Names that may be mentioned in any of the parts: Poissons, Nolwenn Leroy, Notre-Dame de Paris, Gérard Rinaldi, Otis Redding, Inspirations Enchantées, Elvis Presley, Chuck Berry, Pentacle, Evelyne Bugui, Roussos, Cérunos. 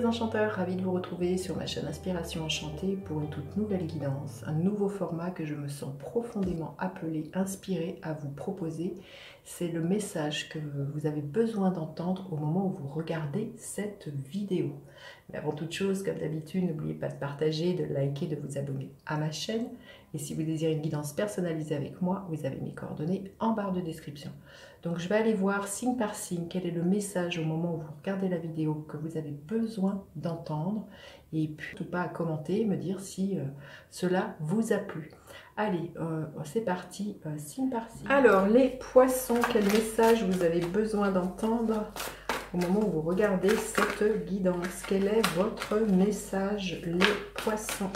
les enchanteurs, ravie de vous retrouver sur ma chaîne Inspirations Enchantées pour une toute nouvelle guidance, un nouveau format que je me sens profondément appelée, inspirée à vous proposer. C'est le message que vous avez besoin d'entendre au moment où vous regardez cette vidéo. Mais avant toute chose, comme d'habitude, n'oubliez pas de partager, de liker, de vous abonner à ma chaîne. Et si vous désirez une guidance personnalisée avec moi, vous avez mes coordonnées en barre de description. Donc je vais aller voir signe par signe quel est le message au moment où vous regardez la vidéo que vous avez besoin d'entendre. Et puis surtout pas à commenter, me dire si cela vous a plu. Allez, c'est parti, signe par signe. Alors les poissons, quel message vous avez besoin d'entendre au moment où vous regardez cette guidance? Quel est votre message, les poissons,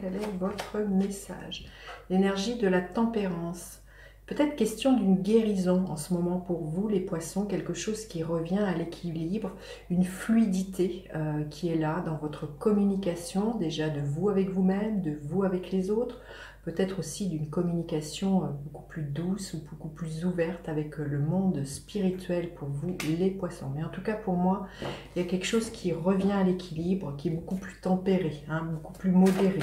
quel est votre message? L'énergie de la tempérance. Peut-être question d'une guérison en ce moment pour vous, les poissons. Quelque chose qui revient à l'équilibre, une fluidité qui est là dans votre communication, déjà de vous avec vous-même, de vous avec les autres. Peut-être aussi d'une communication beaucoup plus douce ou beaucoup plus ouverte avec le monde spirituel pour vous, les poissons. Mais en tout cas, pour moi, il y a quelque chose qui revient à l'équilibre, qui est beaucoup plus tempéré, hein, beaucoup plus modéré.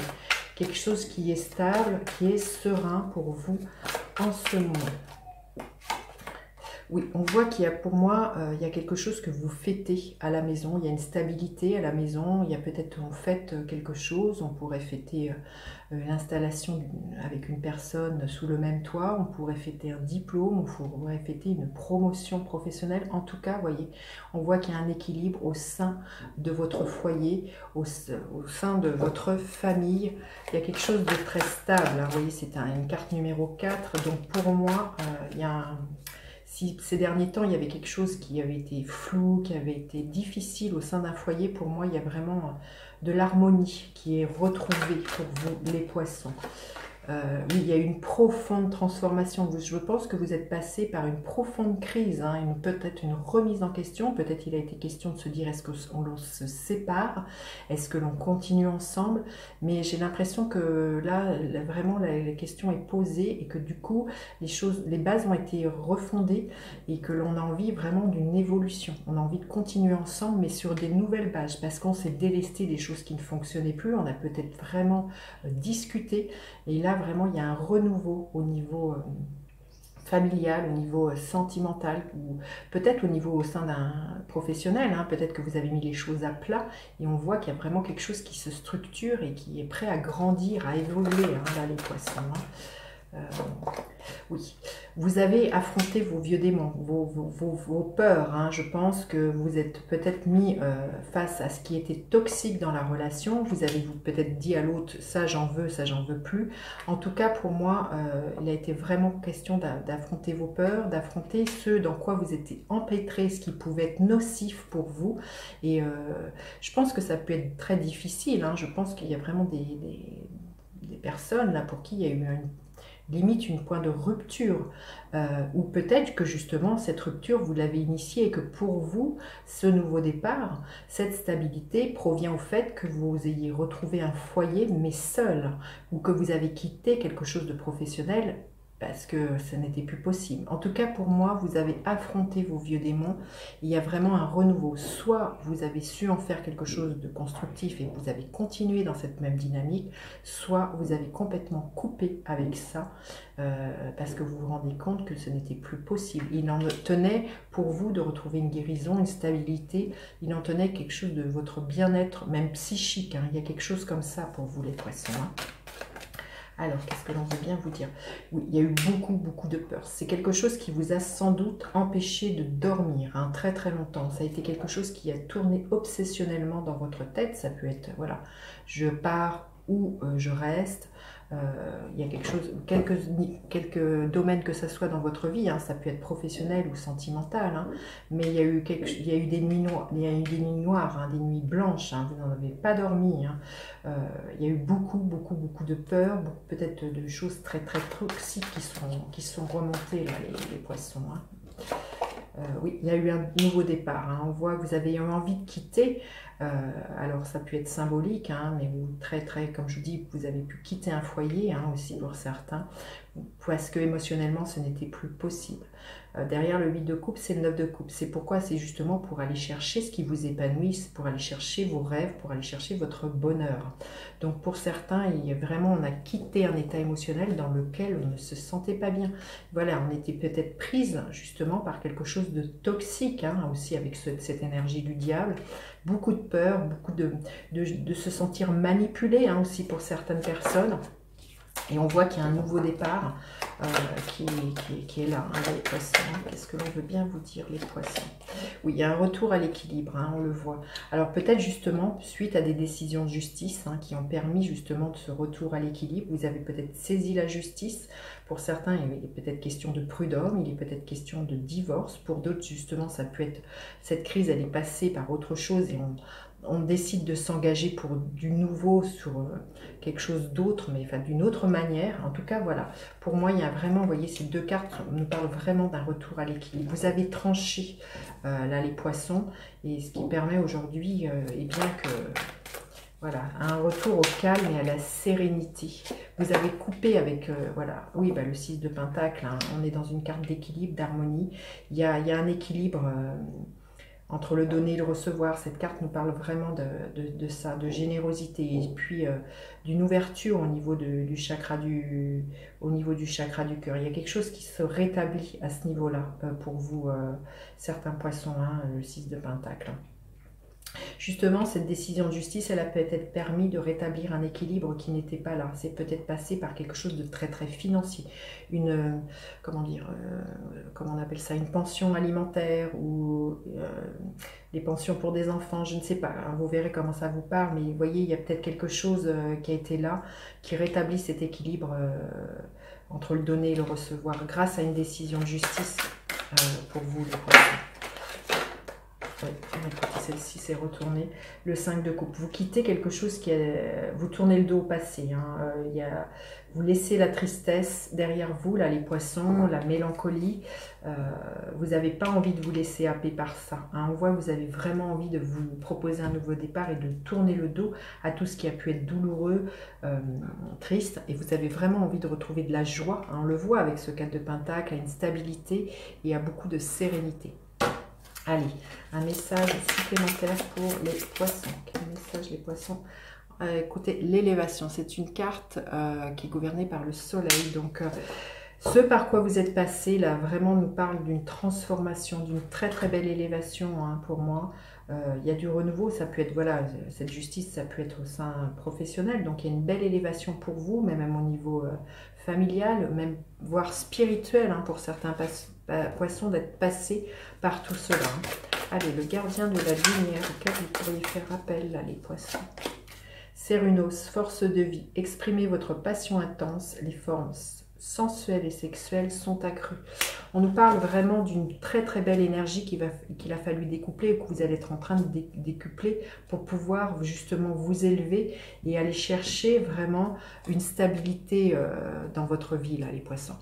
Quelque chose qui est stable, qui est serein pour vous en ce moment. Oui, on voit qu'il y a, pour moi, il y a quelque chose que vous fêtez à la maison. Il y a une stabilité à la maison. Il y a peut-être, on fête quelque chose. On pourrait fêter l'installation avec une personne sous le même toit. On pourrait fêter un diplôme. On pourrait fêter une promotion professionnelle. En tout cas, voyez, on voit qu'il y a un équilibre au sein de votre foyer, au sein de votre famille. Il y a quelque chose de très stable. Hein. Vous voyez, c'est une carte numéro 4. Donc, pour moi, il y a un... Si ces derniers temps, il y avait quelque chose qui avait été flou, qui avait été difficile au sein d'un foyer, pour moi, il y a vraiment de l'harmonie qui est retrouvée pour vous, les poissons. Oui, il y a une profonde transformation. Je pense que vous êtes passé par une profonde crise, hein, peut-être une remise en question. Peut-être il a été question de se dire, est-ce que l'on se sépare? Est-ce que l'on continue ensemble? Mais j'ai l'impression que là, vraiment, la question est posée et que du coup, les bases ont été refondées et que l'on a envie vraiment d'une évolution. On a envie de continuer ensemble, mais sur des nouvelles bases, parce qu'on s'est délesté des choses qui ne fonctionnaient plus. On a peut-être vraiment discuté. Et là, vraiment, il y a un renouveau au niveau familial, au niveau sentimental, ou peut-être au niveau au sein d'un professionnel, hein, peut-être que vous avez mis les choses à plat, et on voit qu'il y a vraiment quelque chose qui se structure et qui est prêt à grandir, à évoluer, hein, là, les poissons. Hein. Oui, vous avez affronté vos vieux démons, vos peurs, hein. Je pense que vous êtes peut-être mis face à ce qui était toxique dans la relation. Vous avez peut-être dit à l'autre, ça j'en veux plus. En tout cas, pour moi, il a été vraiment question d'affronter vos peurs, d'affronter ce dans quoi vous étiez empêtré, ce qui pouvait être nocif pour vous. Et je pense que ça peut être très difficile, hein. Je pense qu'il y a vraiment des personnes là, pour qui il y a eu une limite une point de rupture, ou peut-être que justement cette rupture vous l'avez initiée et que pour vous ce nouveau départ, cette stabilité provient au fait que vous ayez retrouvé un foyer mais seul, ou que vous avez quitté quelque chose de professionnel parce que ça n'était plus possible. En tout cas, pour moi, vous avez affronté vos vieux démons. Il y a vraiment un renouveau. Soit vous avez su en faire quelque chose de constructif et vous avez continué dans cette même dynamique, soit vous avez complètement coupé avec ça parce que vous vous rendez compte que ce n'était plus possible. Il en tenait pour vous de retrouver une guérison, une stabilité. Il en tenait quelque chose de votre bien-être, même psychique. Hein. Il y a quelque chose comme ça pour vous, les poissons. Hein. Alors, qu'est-ce que l'on veut bien vous dire? Oui, il y a eu beaucoup, beaucoup de peur. C'est quelque chose qui vous a sans doute empêché de dormir, hein, très, très longtemps. Ça a été quelque chose qui a tourné obsessionnellement dans votre tête. Ça peut être, voilà, je pars ou je reste. Il y a quelque chose, quelques domaines que ça soit dans votre vie, hein, ça peut être professionnel ou sentimental, hein, mais il y a eu des nuits noires, hein, des nuits blanches, hein, vous n'en avez pas dormi, hein. Il y a eu beaucoup, beaucoup, beaucoup de peur, peut-être de choses très, très toxiques qui sont remontées, là, les poissons. Hein. Oui, il y a eu un nouveau départ, hein. On voit que vous avez eu envie de quitter, alors ça peut être symbolique, hein, mais vous, très, comme je vous dis, vous avez pu quitter un foyer, hein, aussi pour certains, parce que émotionnellement ce n'était plus possible. Derrière le 8 de coupe, c'est le 9 de coupe. C'est pourquoi, c'est justement pour aller chercher ce qui vous épanouit, pour aller chercher vos rêves, pour aller chercher votre bonheur. Donc pour certains, vraiment on a quitté un état émotionnel dans lequel on ne se sentait pas bien. Voilà, on était peut-être prise justement par quelque chose de toxique, hein, aussi avec cette énergie du diable. Beaucoup de peur, beaucoup de se sentir manipulé, hein, aussi pour certaines personnes. Et on voit qu'il y a un nouveau départ qui est là, hein, les poissons. Qu'est-ce que l'on veut bien vous dire, les poissons? Oui, il y a un retour à l'équilibre, hein, on le voit. Alors peut-être justement, suite à des décisions de justice, hein, qui ont permis justement de ce retour à l'équilibre, vous avez peut-être saisi la justice. Pour certains, il est peut-être question de prud'homme, il est peut-être question de divorce. Pour d'autres, justement, ça peut être... Cette crise, elle est passée par autre chose et on décide de s'engager pour du nouveau, sur quelque chose d'autre, mais enfin, d'une autre manière. En tout cas, voilà. Pour moi, il y a vraiment, vous voyez, ces deux cartes nous parlent vraiment d'un retour à l'équilibre. Vous avez tranché, là, les poissons, et ce qui permet aujourd'hui, eh bien, que... Voilà, un retour au calme et à la sérénité. Vous avez coupé avec, voilà, oui, bah, le 6 de Pentacle, hein, on est dans une carte d'équilibre, d'harmonie. Il y a un équilibre entre le donner et le recevoir. Cette carte nous parle vraiment de ça, de générosité. Et puis, d'une ouverture au niveau du chakra du cœur. Il y a quelque chose qui se rétablit à ce niveau-là pour vous, certains poissons, hein, le 6 de Pentacle. Justement, cette décision de justice, elle a peut-être permis de rétablir un équilibre qui n'était pas là. C'est peut-être passé par quelque chose de très très financier. Une, comment dire, comment on appelle ça, une pension alimentaire ou des pensions pour des enfants, je ne sais pas. Hein, vous verrez comment ça vous parle, mais vous voyez, il y a peut-être quelque chose qui a été là, qui rétablit cet équilibre entre le donner et le recevoir grâce à une décision de justice pour vous, les poissons. Celle-ci s'est retournée, le 5 de coupe. Vous quittez quelque chose qui est... Vous tournez le dos au passé. Hein. Vous laissez la tristesse derrière vous, là, les poissons, la mélancolie. Vous n'avez pas envie de vous laisser happer par ça. Hein. On voit que vous avez vraiment envie de vous proposer un nouveau départ et de tourner le dos à tout ce qui a pu être douloureux, triste. Et vous avez vraiment envie de retrouver de la joie. Hein. On le voit avec ce 4 de Pentacle, à une stabilité et à beaucoup de sérénité. Allez, un message supplémentaire pour les poissons. Quel message, les poissons? Écoutez, l'élévation, c'est une carte qui est gouvernée par le soleil. Donc, ce par quoi vous êtes passé, là, vraiment nous parle d'une transformation, d'une très très belle élévation, hein, pour moi. Il y a du renouveau, ça peut être, voilà, cette justice, ça peut être au sein professionnel, donc il y a une belle élévation pour vous, mais même au niveau familial, même voire spirituel, hein, pour certains poissons, d'être passé par tout cela. Hein. Allez, le gardien de la lumière, auquel vous pourriez faire appel, là, les poissons. Cérunos, force de vie, exprimez votre passion intense, les formes sensuelles et sexuelles sont accrues. On nous parle vraiment d'une très très belle énergie qu'il a fallu découpler, que vous allez être en train de décupler pour pouvoir justement vous élever et aller chercher vraiment une stabilité dans votre vie, là, les poissons.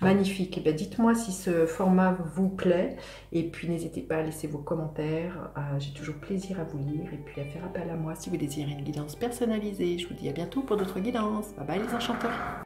Magnifique. Et bien, dites-moi si ce format vous plaît et puis n'hésitez pas à laisser vos commentaires. J'ai toujours plaisir à vous lire et puis à faire appel à moi si vous désirez une guidance personnalisée. Je vous dis à bientôt pour d'autres guidances. Bye bye les enchanteurs.